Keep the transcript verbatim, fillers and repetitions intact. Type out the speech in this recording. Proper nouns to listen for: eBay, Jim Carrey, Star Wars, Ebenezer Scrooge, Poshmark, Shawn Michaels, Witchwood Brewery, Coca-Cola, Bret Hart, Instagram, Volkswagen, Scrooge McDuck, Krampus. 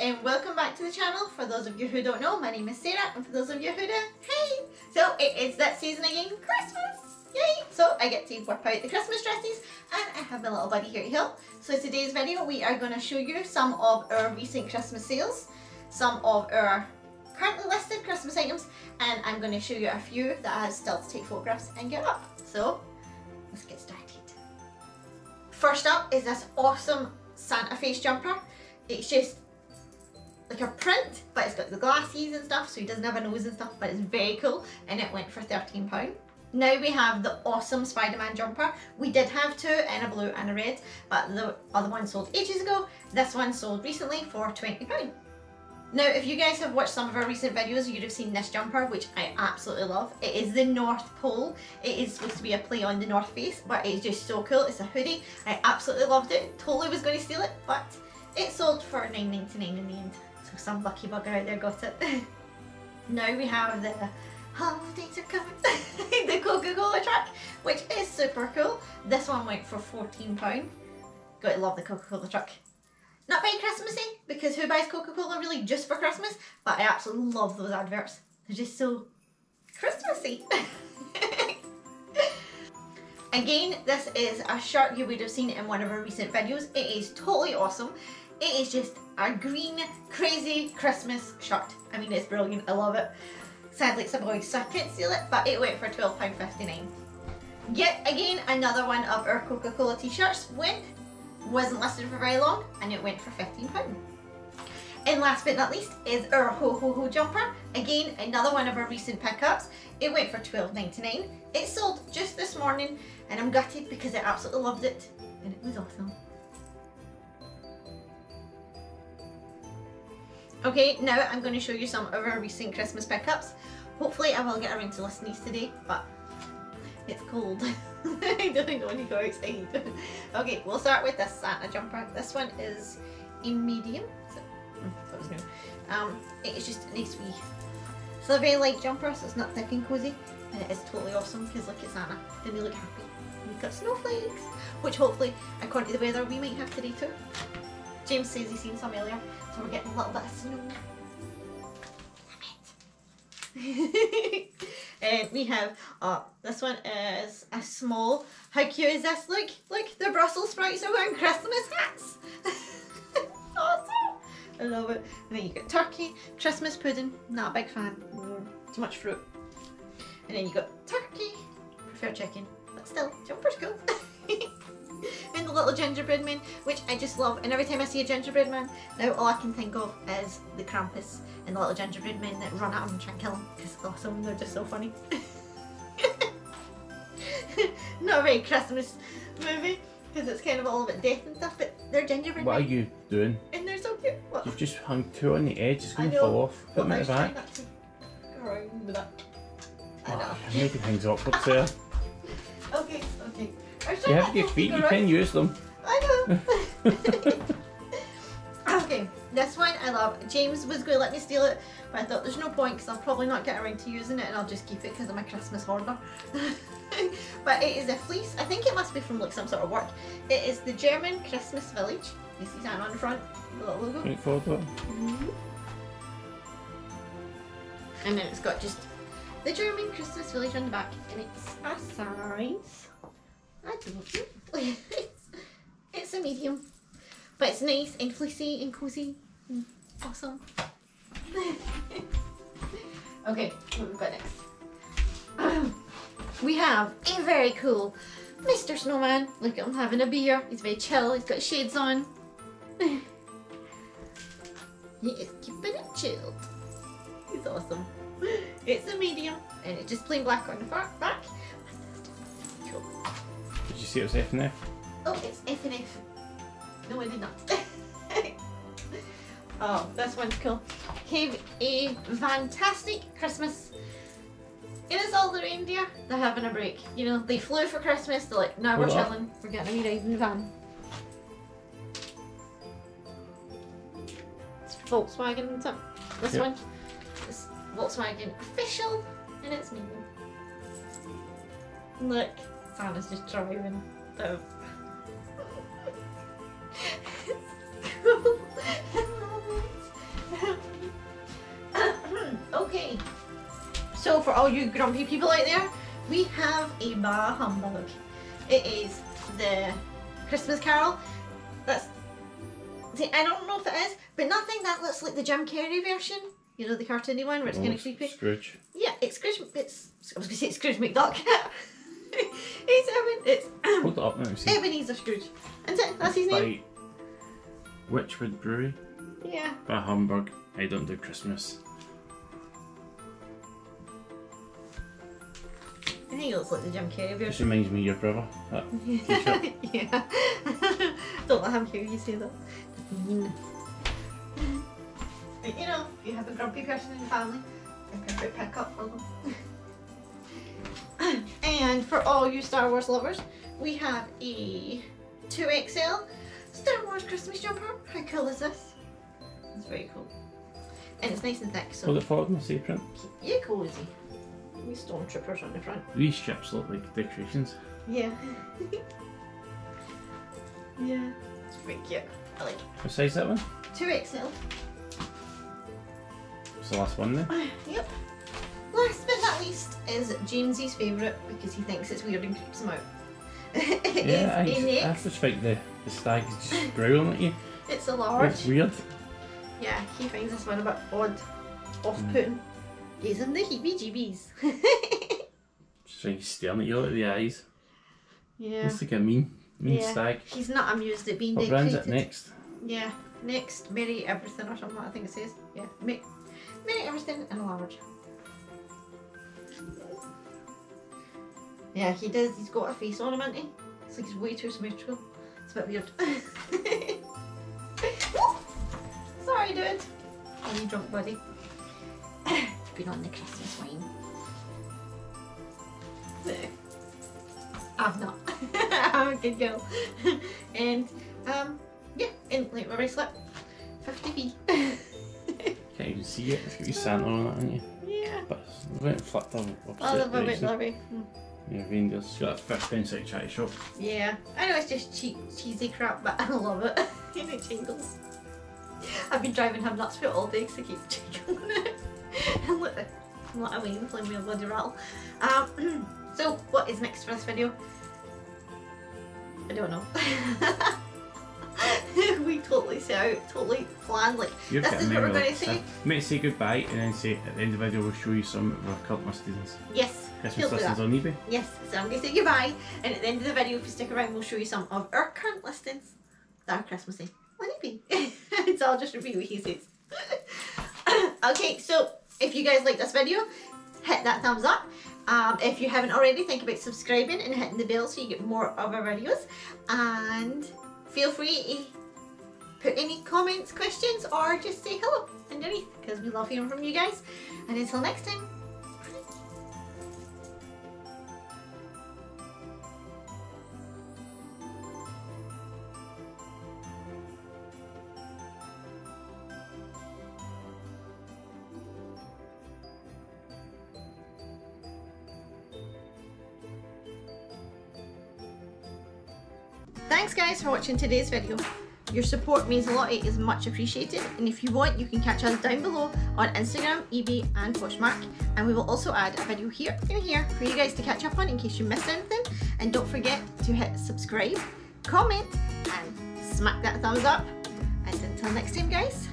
and welcome back to the channel. For those of you who don't know, my name is Sarah, and for those of you who do, hey! So it is that season again, Christmas! Yay! So I get to whip out the Christmas dresses, and I have my little buddy here to help. So today's video we are going to show you some of our recent Christmas sales, some of our currently listed Christmas items, and I'm going to show you a few that I had still to take photographs and get up. So let's get started. First up is this awesome Santa face jumper. It's just like a print, but it's got the glasses and stuff, so he doesn't have a nose and stuff, but it's very cool, and it went for thirteen pounds. Now we have the awesome Spider-Man jumper. We did have two in a blue and a red, but the other one sold ages ago. This one sold recently for twenty pounds. Now if you guys have watched some of our recent videos, you'd have seen this jumper, which I absolutely love. It is the North Pole. It is supposed to be a play on the North Face, but it's just so cool. It's a hoodie. I absolutely loved it. Totally was going to steal it, but it sold for nine ninety-nine in the end. So some lucky bugger out there got it. Now we have the Holidays Are Coming, the Coca-Cola truck, which is super cool. This one went for fourteen pounds. Gotta love the Coca-Cola truck. Not very Christmassy, because who buys Coca-Cola really just for Christmas? But I absolutely love those adverts. They're just so Christmassy. Again, this is a shirt you would have seen in one of our recent videos. It is totally awesome. It is just a green, crazy Christmas shirt. I mean, it's brilliant. I love it. Sadly, it's a boy, so I can't steal it, but it went for twelve pounds fifty-nine. Yet again, another one of our Coca-Cola t-shirts went. Wasn't listed for very long, and it went for fifteen pounds. And last but not least is our Ho Ho Ho jumper. Again, another one of our recent pickups. It went for twelve ninety-nine. It sold just this morning, and I'm gutted because I absolutely loved it, and it was awesome. Okay, now I'm going to show you some of our recent Christmas pickups. Hopefully I will get around to listing these today, but it's cold. I don't want to go outside. Okay, we'll start with this Santa jumper. This one is a medium. So, that was new. Um, it's just a nice wee. It's a very light jumper, so it's not thick and cozy, and it is totally awesome because look at Santa. Then we look happy. We've got snowflakes, which hopefully, according to the weather, we might have today too. James says he's seen some earlier, so we're getting a little bit of snow. Damn it. And we have, oh, this one is a small. How cute is this? Look, look, the Brussels sprouts are wearing Christmas hats. Awesome. I love it. And then you got turkey, Christmas pudding, not a big fan, mm, too much fruit. And then you got turkey, prefer chicken, but still, jumper's cool. And the little gingerbread man, which I just love. And every time I see a gingerbread man, now all I can think of is the Krampus and the little gingerbread men that run at him and try and kill him. Because it's awesome, they're just so funny. Not a very Christmas movie, because it's kind of all about death and stuff, but they're gingerbread What men. Are you doing? And they're so cute. What? You've just hung two on the edge, it's going to fall off. Put them in the back. Go around with that. I know. Oh, you're making things awkward, Sarah. Okay, okay. You have your feet, you can use them. I know. Okay, this one I love. James was going to let me steal it, but I thought there's no point because I'll probably not get around to using it, and I'll just keep it because I'm a Christmas hoarder. But it is a fleece. I think it must be from like some sort of work. It is the German Christmas Village. You see that on the front, the little logo. Great photo. Mm-hmm. And then it's got just the German Christmas Village on the back, and it's a size. I don't know. it's, it's a medium, but it's nice and fleecy and cozy and awesome. Okay, what have we got next? Um, we have a very cool Mister Snowman. Look at him having a beer. He's very chill. He's got shades on. He is keeping it chilled. He's awesome. It's a medium, and it's just plain black on the back. See, it was F and F. Oh, it's F and F. No, I did not. Oh, this one's cool. Have a fantastic Christmas. It is all the reindeer. They're having a break. You know, they flew for Christmas. They're like, now we're chilling. We're getting a wee ride in the van. It's Volkswagen and something. This yep. one is Volkswagen official, and it's me. Look. Santa's just driving. Oh. It's cool. I love it. for all you grumpy people out there, we have a bah humbug. It is the Christmas Carol. That's, see, I don't know if it is, but nothing that looks like the Jim Carrey version. You know, the cartoony one where it's oh, kind of creepy. Scrooge. Yeah, it's Scrooge. It's, I was going to say it's Scrooge McDuck. It's, Eben, it's um, Hold it up now, see. Ebenezer Scrooge. Isn't it? That's his name. Witchwood Brewery. Yeah. Bah humbug. I don't do Christmas. I think he looks like the Jim Carrey version. This reminds me of your brother. That yeah. Don't let him hear you say that. Mm. You know, if you have a grumpy person in the family, you can pick up for them. And for all you Star Wars lovers, we have a two X L Star Wars Christmas jumper. How cool is this? It's very cool. And it's nice and thick, so... Hold it forward and see print. Keep you cozy. We stormtroopers on the front. These ships look like decorations. Yeah. Yeah. It's pretty cute. I like it. What size is that one? two X L. It's the last one then? Uh, yep. Last but not least is Jamesy's favourite because he thinks it's weird and creeps him out. It yeah, is a I, I just think the, the stag is just growling at you. It's a large. It's weird. Yeah, he finds this one a bit odd, off-putting. Mm. Gives him the heebie-jeebies. Just trying to stare at you, look at the eyes. Yeah. Looks like a mean, mean yeah. stag. He's not amused at being what decorated. What brand's it next? Yeah, next, Merry Everything or something, I think it says. Yeah, Merry Everything and a large. Yeah, he does, he's got a face on him, hasn't he? It's like he's way too symmetrical. It's a bit weird. Sorry, dude. Are you drunk, buddy? Been on the Christmas wine. So, I've not. I'm a good girl. And um, yeah, and like my bracelet, fifty p. Can't even see it. It's got your Santa on it, haven't you? Yeah. But I went and flipped over. I love a bit lovely. Yeah, Reindeer's got a fifty pence out of charity shop. Yeah, I know it's just cheap, cheesy crap, but I love it. And it jingles. I've been driving him nuts for it all day because I keep jiggling it. And look, I'm not away and playing with a bloody rattle. Um, so, what is next for this video? I don't know. We totally set out, totally planned, like, You've this is what we're going to say. We might say goodbye and then say, at the end of the video we'll show you some of our current listings. Yes. Christmas listings on eBay. Yes, so I'm going to say goodbye, and at the end of the video, if you stick around, we'll show you some of our current listings that are Christmassy on eBay. So I'll just repeat what he says. Okay, so if you guys like this video, hit that thumbs up. Um, if you haven't already, think about subscribing and hitting the bell so you get more of our videos. And feel free to put any comments, questions, or just say hello underneath because we love hearing from you guys. And until next time. Thanks guys for watching today's video. Your support means a lot, it is much appreciated, and if you want you can catch us down below on Instagram, eBay and Poshmark, and we will also add a video here and here for you guys to catch up on in case you missed anything, and don't forget to hit subscribe, comment and smack that thumbs up, and until next time guys.